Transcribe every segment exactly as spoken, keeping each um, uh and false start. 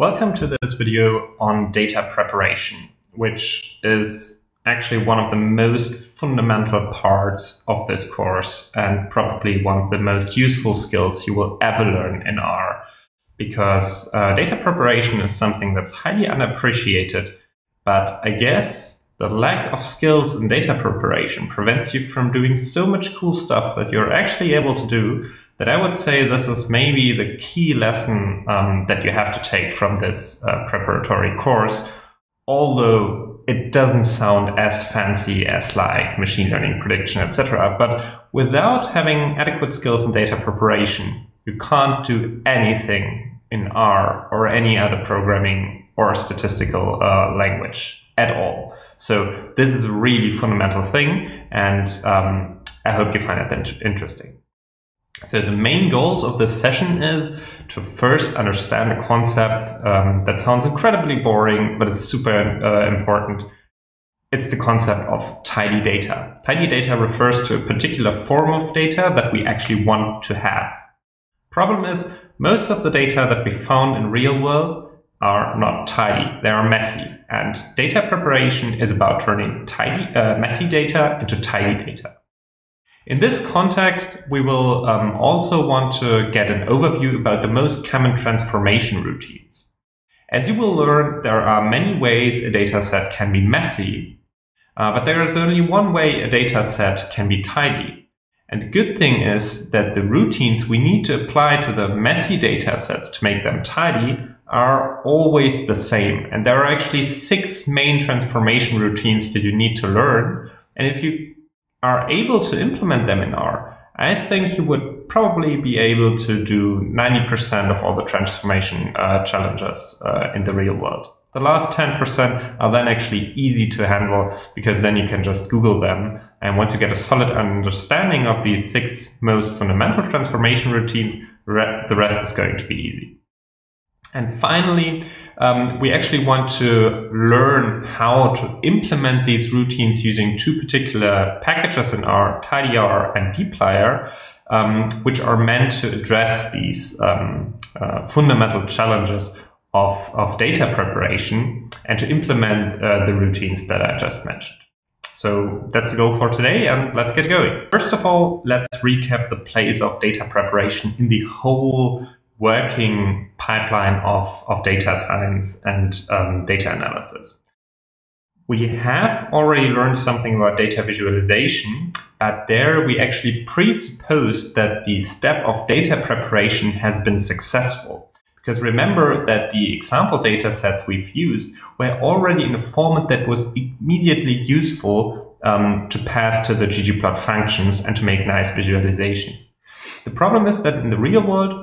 Welcome to this video on data preparation, which is actually one of the most fundamental parts of this course and probably one of the most useful skills you will ever learn in R, because uh, data preparation is something that's highly unappreciated, but I guess the lack of skills in data preparation prevents you from doing so much cool stuff that you're actually able to do that I would say this is maybe the key lesson um, that you have to take from this uh, preparatory course, although it doesn't sound as fancy as like machine learning prediction, et cetera. But without having adequate skills in data preparation, you can't do anything in R or any other programming or statistical uh, language at all. So this is a really fundamental thing, and um, I hope you find it interesting. So the main goals of this session is to first understand a concept um, that sounds incredibly boring, but is super uh, important. It's the concept of tidy data. Tidy data refers to a particular form of data that we actually want to have. Problem is, most of the data that we found in real world are not tidy, they are messy. And data preparation is about turning tidy, uh, messy data into tidy data. In this context, we will um, also want to get an overview about the most common transformation routines. As you will learn, there are many ways a dataset can be messy, uh, but there is only one way a dataset can be tidy. And the good thing is that the routines we need to apply to the messy datasets to make them tidy are always the same. And there are actually six main transformation routines that you need to learn. And if you are able to implement them in R, I think you would probably be able to do ninety percent of all the transformation uh, challenges uh, in the real world. The last ten percent are then actually easy to handle, because then you can just Google them. And once you get a solid understanding of these six most fundamental transformation routines, re- the rest is going to be easy. And finally, um, we actually want to learn how to implement these routines using two particular packages in R, TidyR and dplyr, um, which are meant to address these um, uh, fundamental challenges of, of data preparation and to implement uh, the routines that I just mentioned. So that's the goal for today, and let's get going. First of all, let's recap the place of data preparation in the whole working pipeline of, of data science and um, data analysis. We have already learned something about data visualization, but there we actually presupposed that the step of data preparation has been successful. Because remember that the example data sets we've used were already in a format that was immediately useful um, to pass to the ggplot functions and to make nice visualizations. The problem is that in the real world,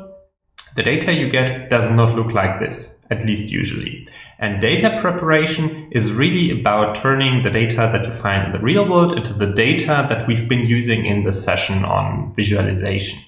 the data you get does not look like this, at least usually. And data preparation is really about turning the data that you find in the real world into the data that we've been using in the session on visualization.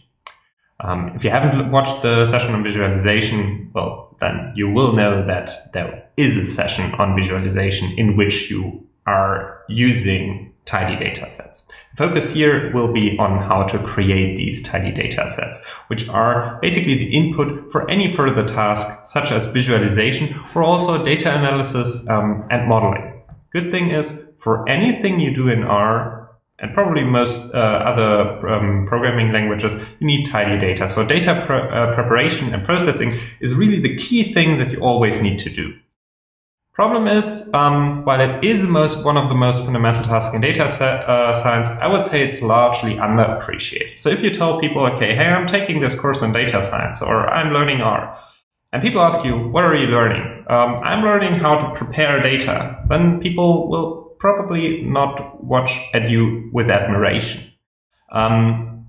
Um, if you haven't watched the session on visualization, well, then you will know that there is a session on visualization in which you are using tidy data sets. The focus here will be on how to create these tidy data sets, which are basically the input for any further task, such as visualization or also data analysis um, and modeling. Good thing is, for anything you do in R, and probably most uh, other um, programming languages, you need tidy data. So data pre uh, preparation and processing is really the key thing that you always need to do. Problem is, um, while it is most, one of the most fundamental tasks in data uh, science, I would say it's largely underappreciated. So if you tell people, okay, hey, I'm taking this course on data science, or I'm learning R, and people ask you, what are you learning? Um, I'm learning how to prepare data. Then people will probably not watch at you with admiration. Um,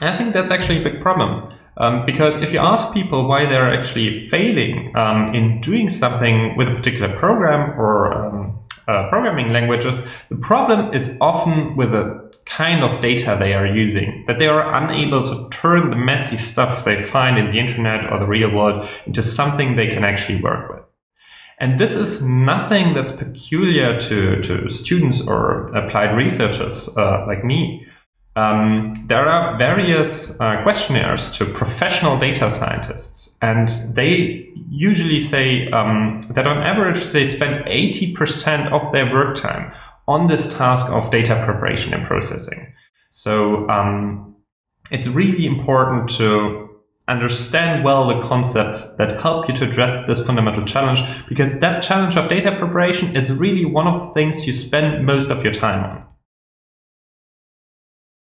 I think that's actually a big problem. Um, because if you ask people why they're actually failing um, in doing something with a particular program or um, uh, programming languages, the problem is often with the kind of data they are using, that they are unable to turn the messy stuff they find in the internet or the real world into something they can actually work with. And this is nothing that's peculiar to, to students or applied researchers uh, like me. Um, there are various uh, questionnaires to professional data scientists, and they usually say um, that on average they spend eighty percent of their work time on this task of data preparation and processing. So um, it's really important to understand well the concepts that help you to address this fundamental challenge, because that challenge of data preparation is really one of the things you spend most of your time on.